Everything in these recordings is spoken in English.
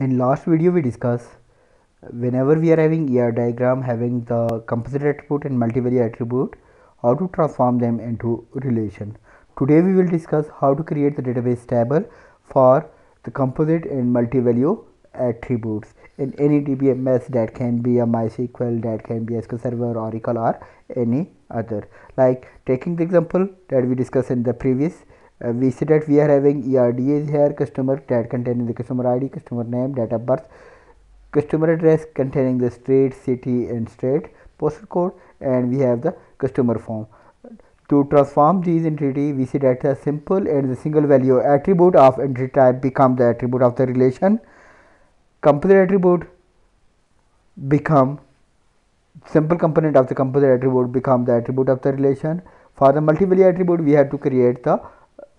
In last video we discussed whenever we are having ER diagram having the composite attribute and multi-value attribute, how to transform them into relation. Today we will discuss how to create the database table for the composite and multi-value attributes in any DBMS that can be a MySQL, that can be SQL Server, Oracle or any other. Like taking the example that we discussed in the previous, we see that we are having ERDAs here, customer that containing the customer ID, customer name, date of birth, customer address containing the street, city and state, postal code, and we have the customer form. To transform these entity, we see that a simple and the single value attribute of entity type become the attribute of the relation. Composite attribute become simple component of the composite attribute become the attribute of the relation. For the multi-value attribute, we have to create the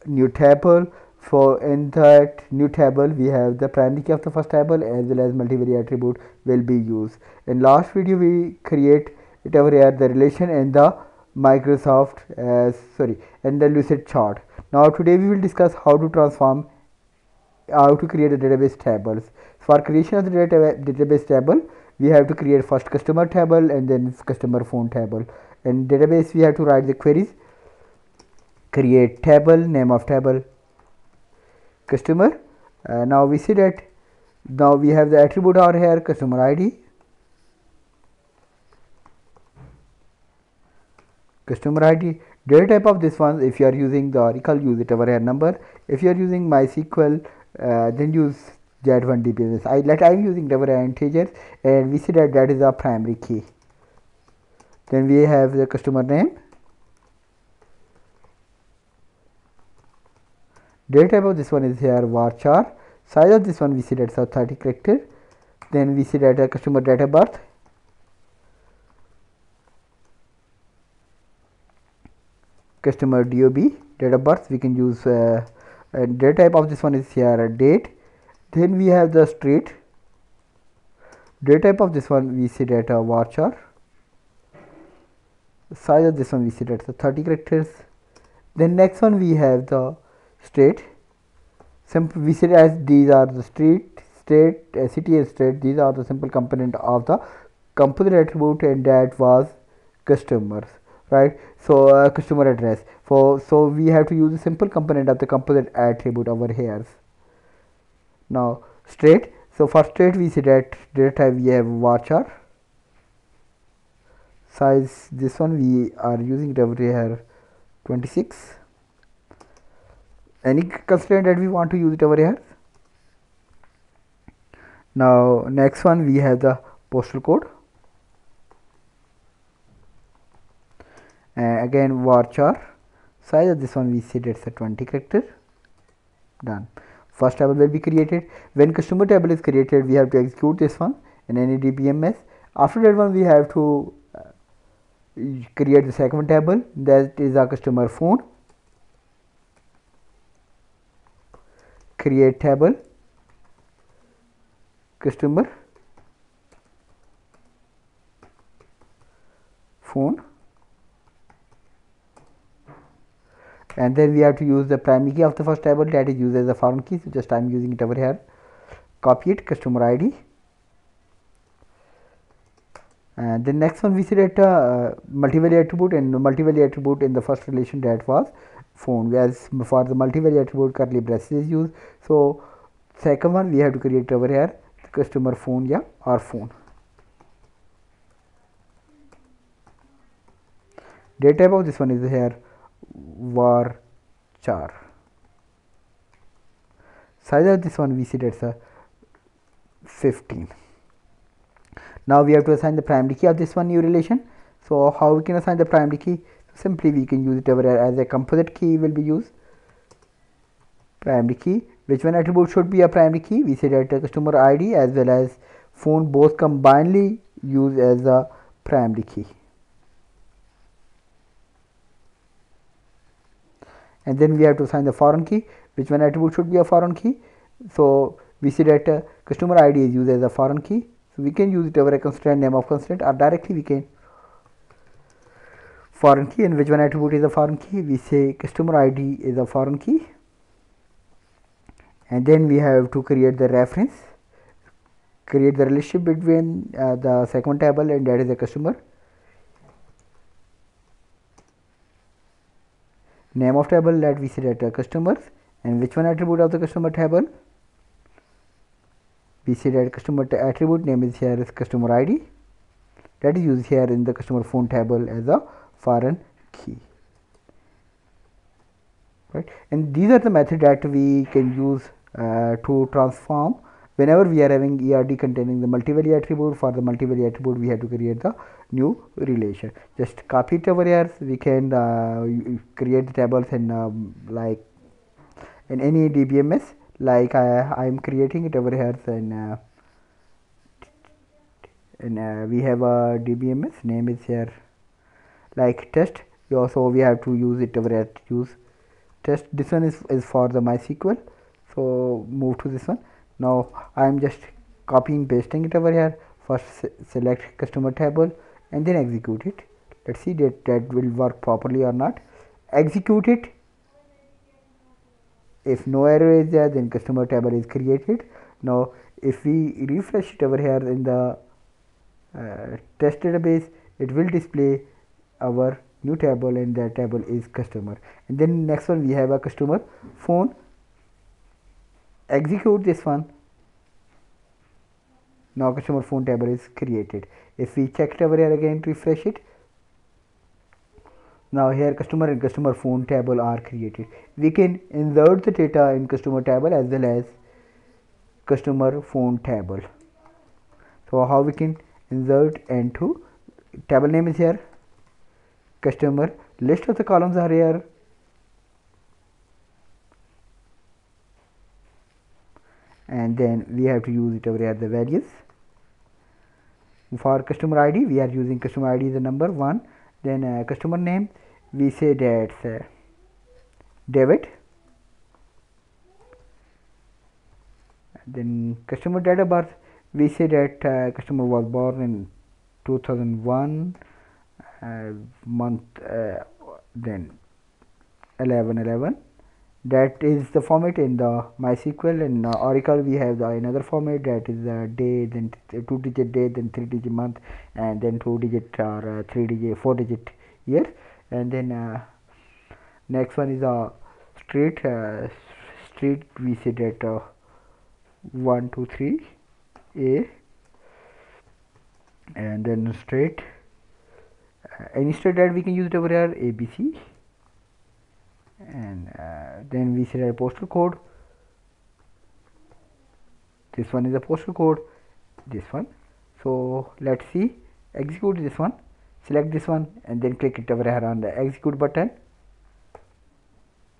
new table. For in that new table, we have the primary key of the first table as well as multi-value attribute will be used. In last video, we create it over here the relation and the Microsoft and the Lucid chart. Now today we will discuss how to create the database tables. For creation of the database table, we have to create first customer table and then customer phone table. In database, we have to write the queries. Create table, name of table, customer. Now we see that now we have the attribute over here, customer ID, data type of this one. If you are using the Oracle, use it over here number. If you are using MySQL, then use Z1 DBMS. I'm using the over integers, and we see that that is our primary key. Then we have the customer name. Data type of this one is here varchar. Size of this one we see that's 30 character. Then we see that customer date of birth. Customer DOB, date of birth, we can use date type of this one is here date. Then we have the street. Date type of this one we see that varchar. Size of this one we see that's 30 characters. Then next one we have the state. Simple we said as these are the street, state, city and state. These are the simple component of the composite attribute, and that was customers, right? So customer address. So we have to use a simple component of the composite attribute over here. Now state. So for state we said that data type we have varchar. Size this one we are using it over here 26. Any constraint that we want to use it over here. Now next one we have the postal code, again varchar. Size of this one we see that's a 20 character. Done. First table will be created. When customer table is created, we have to execute this one in any DBMS. After that one we have to create the second table, that is our customer phone. Create table, customer phone, and then we have to use the primary key of the first table that is used as a foreign key. So just I am using it over here. Copy it, customer ID, and the next one we see that multi-value attribute and multi-value attribute in the first relation that was phone. As for the multi-value attribute, curly braces is used. So second one we have to create over here customer phone or phone. Date type of this one is here varchar. Size of this one we see that's a 15. Now we have to assign the primary key of this one new relation. So how we can assign the primary key? Simply we can use it over here as a composite key will be used. Primary key. Which one attribute should be a primary key? We say that customer ID as well as phone, both combinedly used as a primary key. And then we have to assign the foreign key. Which one attribute should be a foreign key? So we say that customer ID is used as a foreign key. So we can use it over a constraint, name of constraint, or directly we can foreign key. And which one attribute is a foreign key? We say customer ID is a foreign key. And then we have to create the reference. create the relationship between the segment table and that is the customer. Name of table, let we see that customers, and which one attribute of the customer table, we see that customer attribute name is here is customer ID, that is used here in the customer phone table as a foreign key. Right, and these are the methods that we can use to transform whenever we are having ERD containing the multi-value attribute. For the multi-value attribute, we have to create the new relation. Just copy it over here. We can create the tables and like in any DBMS, like I am creating it over here, and we have a DBMS name is here like test. So we have to use it over here to use test. This one is for the MySQL, so move to this one. Now I am just copying pasting it over here. First select customer table and then execute it. Let's see that that will work properly or not. Execute it. If no error is there, then customer table is created. Now if we refresh it over here in the test database, it will display our new table, and that table is customer. And then next one we have a customer phone. Execute this one. Now customer phone table is created. If we check it over here again, refresh it. Now here customer and customer phone table are created. We can insert the data in customer table as well as customer phone table. So how we can insert into table name is here, customer, list of the columns are here, and then we have to use it over here the values. For customer ID, we are using customer ID the number 1. Then customer name, we say that David. Then customer date of birth, we say that customer was born in 2001, month then 11/11. That is the format in the MySQL, and Oracle we have the another format, that is the day, then 2-digit day, then 3-digit month, and then 2-digit or 3-digit 4-digit year. And then next one is a street. Street we say that 123A, and then street, any street that we can use it over here, ABC. And then we set a postal code. This one is a postal code, this one. So let's see, execute this one, select this one, and then click it over here on the execute button.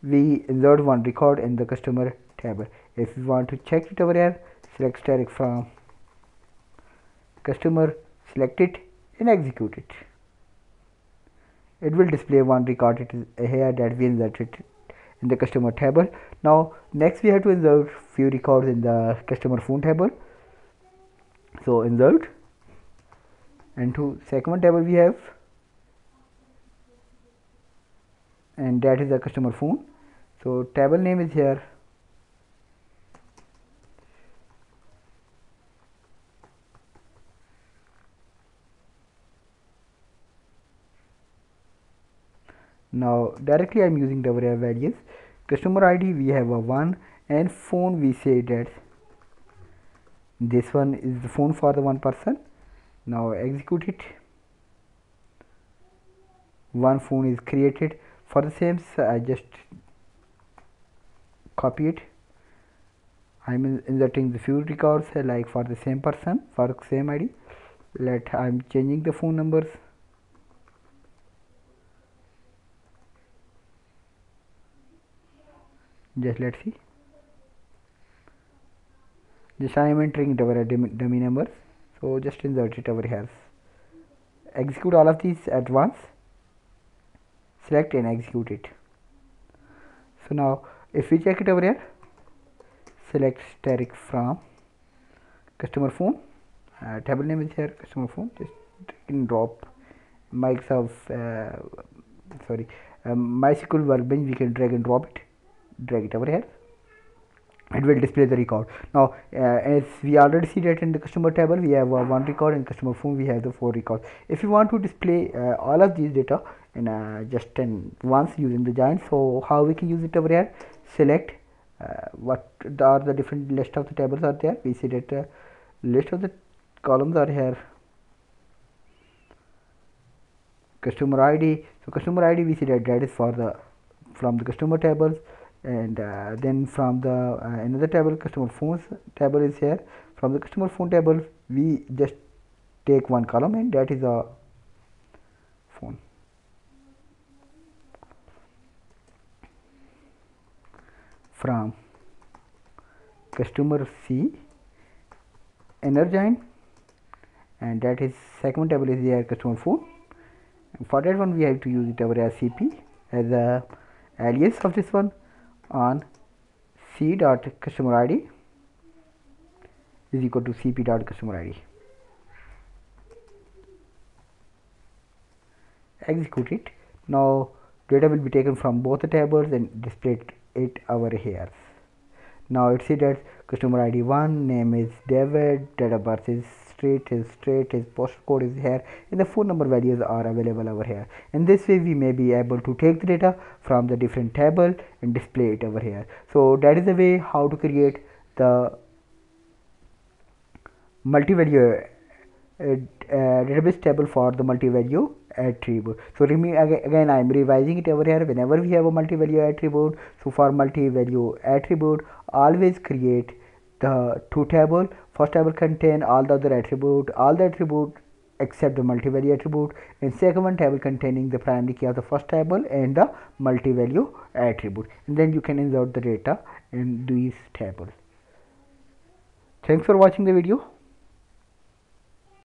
We insert one record in the customer table. If you want to check it over here, select static from customer, select it and execute it. It will display one record here that we inserted in the customer table. Now next we have to insert few records in the customer phone table. So insert, and to segment table we have, and that is the customer phone. So table name is here, now directly I am using the values. Customer ID we have a 1, and phone we say that this one is the phone for the one person. Now execute it. One phone is created. For the same, I just copy it. I am inserting the few records like for the same person, for the same ID. I am changing the phone numbers. Just let's see. Just I am entering it over a dummy number, so just insert it over here. Execute all of these at once. Select and execute it. So now if we check it over here, select static from customer phone. Table name is here customer phone. Just in drop MySQL workbench. We can drag and drop it. Drag it over here, it will display the record. Now as we already see that in the customer table we have one record, and customer form we have the 4 records. If you want to display all of these data in just once using the join, so how we can use it over here? Select what are the different list of the tables are there. We see that list of the columns are here, customer ID. So customer ID, we see that that is for the from the customer tables, and then from the another table, customer phones table is here. From the customer phone table we just take one column, and that is a phone. From customer C, Energine, and that is second table is here, customer phone. For that one we have to use it over as CP as a alias of this one on C dot customer ID is equal to CP dot customer ID. Execute it. Now data will be taken from both the tables and displayed it over here. Now it see that customer ID 1, name is David, date of birth is straight, his postcode is here, and the phone number values are available over here. In this way we may be able to take the data from the different table and display it over here. So that is the way how to create the multi-value database table for the multi-value attribute. So again I am revising it over here. Whenever we have a multi-value attribute, so for multi-value attribute always create the two table. First table contain all the other attribute, all the attribute except the multi-value attribute, and second one table containing the primary key of the first table and the multi-value attribute, and then you can insert the data in these tables. Thanks for watching the video.